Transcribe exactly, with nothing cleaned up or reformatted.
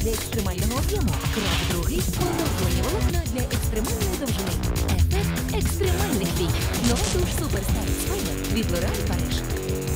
для екстремального об'єму, крок другий – поновлення волокна для екстремальної довжини. Ефект екстремальних дій. Нова душ Суперстар Спайдер від Лореаль Париж.